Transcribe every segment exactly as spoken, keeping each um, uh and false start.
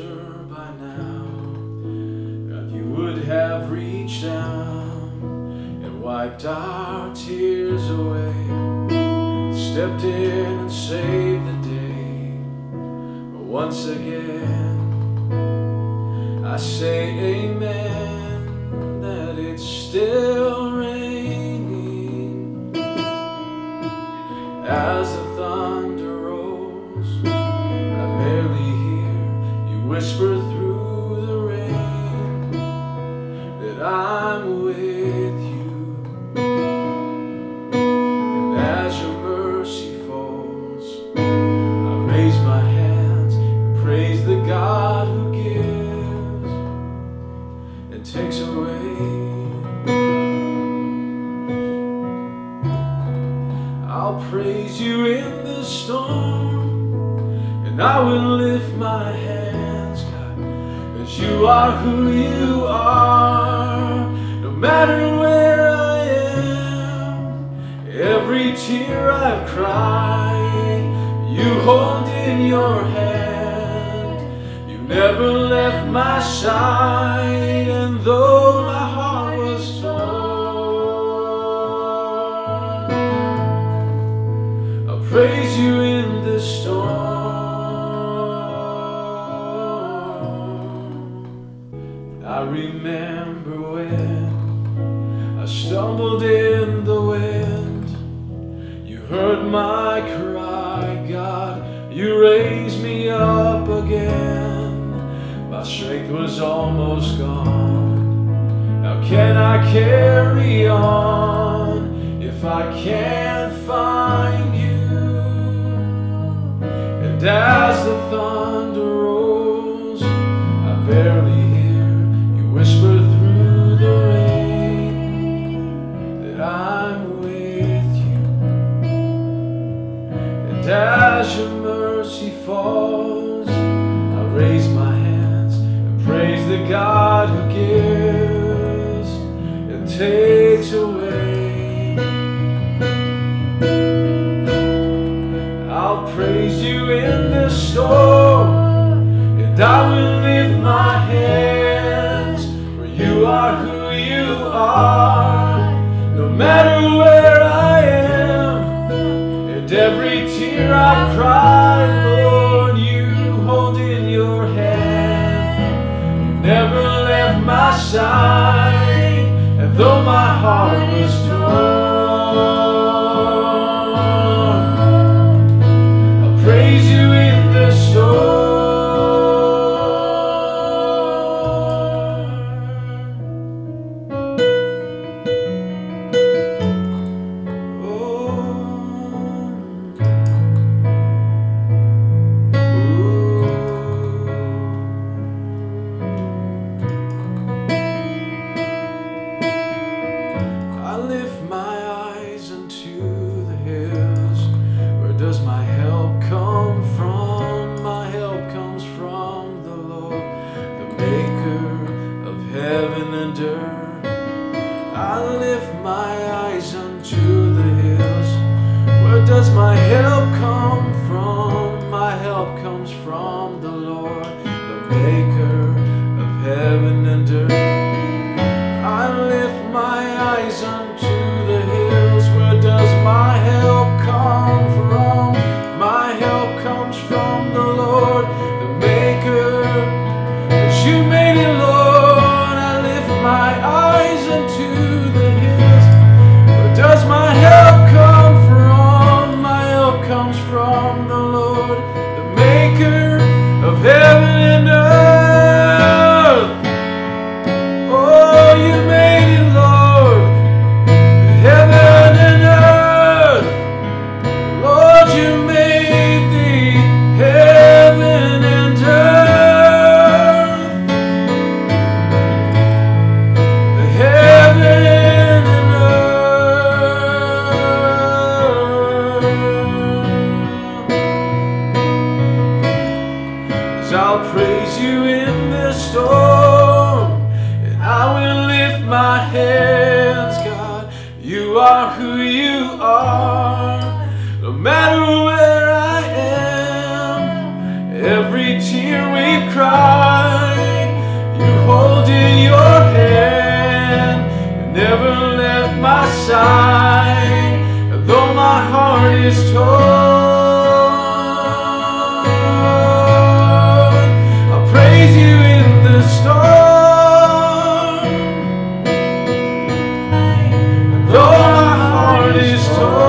sure by now that you would have reached down and wiped our tears away, stepped in and saved the day. But once again I say amen, that it's still raining as the thunder rolls. I barely hear you whisper through the rain that I'm with you, and as your mercy falls, I raise my hands and praise the God who gives and takes away. I'll praise you in the storm, and I will lift my hands, God, because you are who you are. No matter where I am, every tear I've cried, you hold in your hand. You never left my side, and though my heart was torn, I'll praise you in the storm. I remember when I stumbled in the wind, you heard my cry, God, you raised me up again. My strength was almost gone, how can I carry on if I can't find you? And as the thunder rolls, I barely whisper through the rain that I'm with you, and as your mercy falls, I raise my hands and praise the God who gives and takes away. I'll praise you in the storm, and I will lift my hands. You are who you are, no matter where I am, and every tear I cried, Lord, you hold in your hand. You never left my side, and though my heart was torn, I'll praise you in the storm. I lift my eyes unto the hills. Where does my help come from? My help comes from the Lord, the maker of heaven and earth. I lift my eyes unto the hills. Where does my help come from? My help comes from the Lord, the maker. But you made it, Lord. My eyes unto the hills, where does my help come from? My help comes from the Lord, the maker of heaven and earth. Oh, you made it, Lord, heaven and earth. Lord, you made the heaven and earth. I'll praise you in the storm, and I will lift my hands, God, you are who you are. No matter where I am, every tear we cry, pride you hold in your hand, you never left my side, though my heart is torn. I praise you in the storm, though my heart is torn.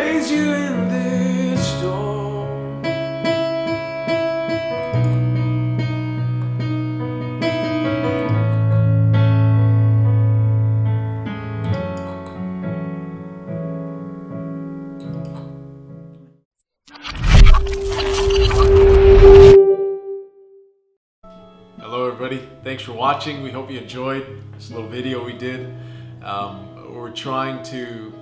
Praise you in this storm. Hello everybody, thanks for watching. We hope you enjoyed this little video we did. Um, we're trying to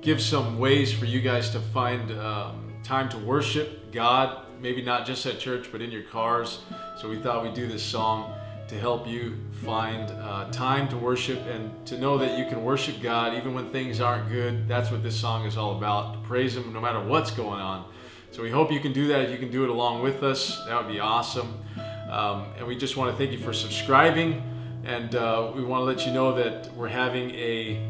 give some ways for you guys to find um, time to worship God, maybe not just at church, but in your cars. So we thought we'd do this song to help you find uh, time to worship and to know that you can worship God even when things aren't good. That's what this song is all about, to praise Him no matter what's going on. So we hope you can do that. If you can do it along with us, that would be awesome. Um, and we just want to thank you for subscribing. And uh, we want to let you know that we're having a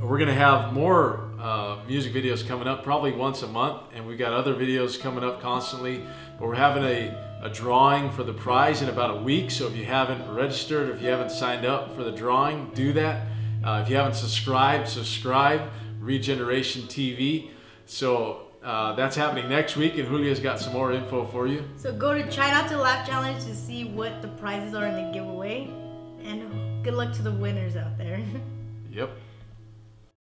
We're going to have more uh, music videos coming up, probably once a month, and we've got other videos coming up constantly. But we're having a, a drawing for the prize in about a week, so if you haven't registered, if you haven't signed up for the drawing, do that. Uh, if you haven't subscribed, subscribe, Regeneration T V. So uh, that's happening next week, and Julia's got some more info for you. So go to Try Not to Laugh Challenge to see what the prizes are in the giveaway, and good luck to the winners out there. Yep.